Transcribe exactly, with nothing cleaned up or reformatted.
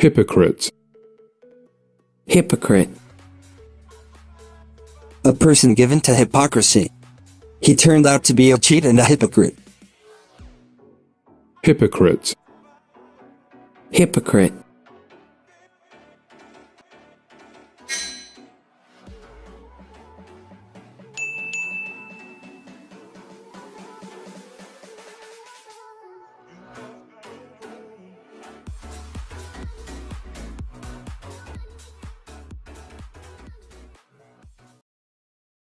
Hypocrite. Hypocrite. A person given to hypocrisy. He turned out to be a cheat and a hypocrite. Hypocrite. Hypocrite.